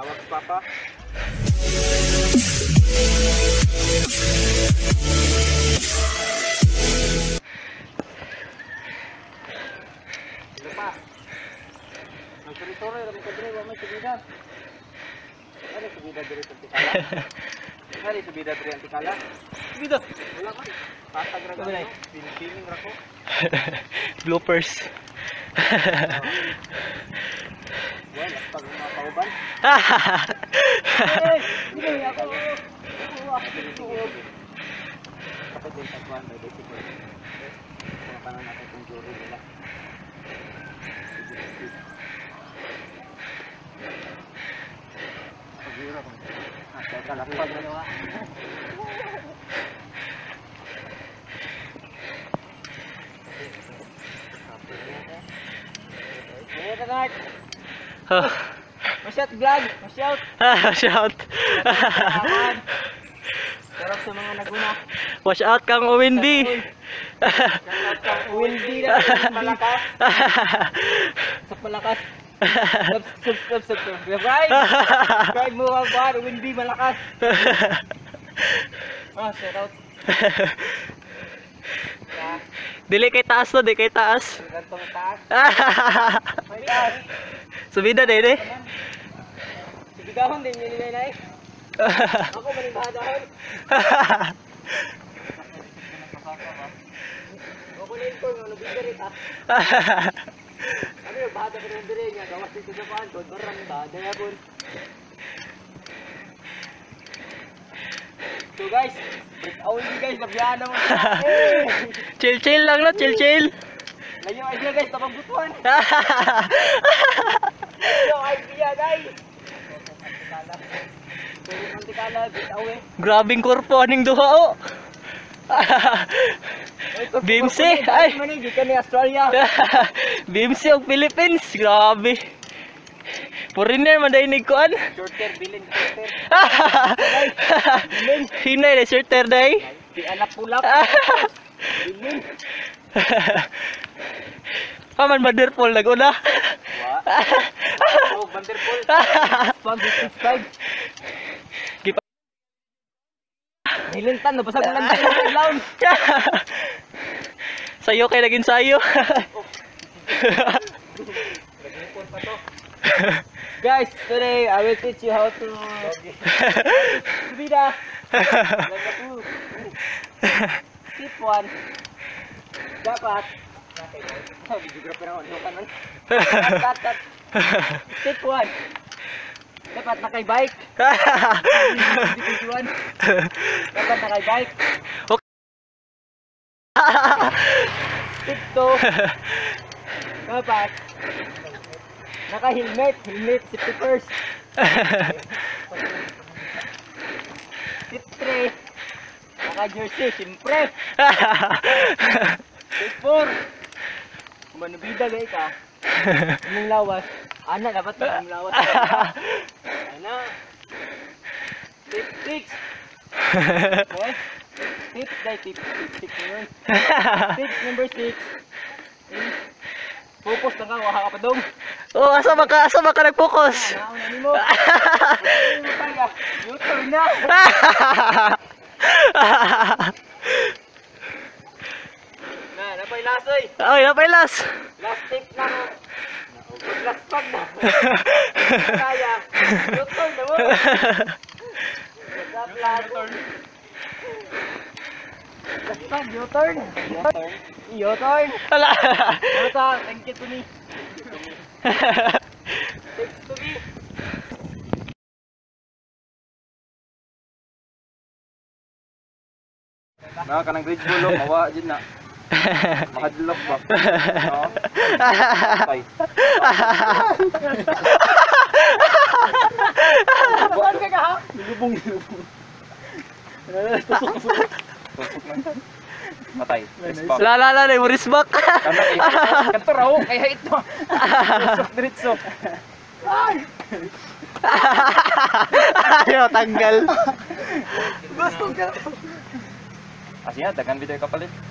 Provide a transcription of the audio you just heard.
bawa ke papa. Lepas. Magkakasore, magkakasore, wala may subida. Ano subida dari Antikala? Ano subida dari Antikala? Subida. Wala ko. Patag na gano'n. Binipiling rako. Bloopers. Well, pag mapauban. Hey! Hindi ako. Kapag din taguan, may basic ko. Kung paano natin kung jury nila. Pag-iura ko. Teka, lakpag na nawa. Masyat vlog, masyat. Masyat. Sarap sa mga naguna. Watch out kang Windy. Windy na malakas. Sa malakas. Subscribe. Subscribe mo ang bar Windy malakas. Ah, shout out. Dili kay taas no, di kay taas. Gantong taas. Subida dede. Subidahon din yun nila nai. Ako manibadahon. Ako na ko, nabibiri ka. Ano yung bada ko nabibiri niya, gawas dito sa paan, doon barang bada yabon. So guys, only guys, nabiyana mo siya. Chill-chill lang no, chill-chill. Layo idea guys, tapang butuan. Layo idea guys. Antikala, bitawe. Grabing korpo, aning duha o. Bimsi, ay. Bimsi o Philippines, grabe. Foreigner man dahil nagkuhan. Shorter, bilin, shorter. Bilin. Hinay na, shorter dahil. Di anak pulak. Bilin. Kaman, Vanderpool, nag-una. Wow. Vanderpool. Pag-65. Gipa. Nilintan, nabasag mo lang ng laon. Sayo kayo naging sayo. Nag-ipon pa to. Guys, today I will teach you how to subida. Tip one, dapat. Tip one, dapat pakai bike. Dapat pakai bike. Tip two, dapat. Naka-helmet, helmet, safety first. Tip 3, naka-jersey, siyempre. Tip 4, kung manubida gaya ka, anong lawas? Ana, dapat na anong lawas? Ana. Tip 6. Okay? Tip, dahil tip ngayon. Tip number 6. Focus na ka, waka ka pa dong. Oo, oh, asa baka nag-focus? Nakaunani mo. Nakaunani mo tayo. YouTube na. Na, napailas oy. Oy, napailas. Last tip na mo. Last pag na. Kaya. YouTube na mo. Last pag, U-turn. U-turn. Hala. Hala, thank you to me. Thanks to me. Mga kanang grade bulo, mawa dyan na. Makadulok ba? Oo. Ay. Bukan ka ka ha? Nilubong. Tusok. Matay. Lala na, yung wristback. Kanto raw, kaya ito. Diritso. Ay! Ayaw, tanggal. Basta ka. Kasi nga, tagan video kapalit.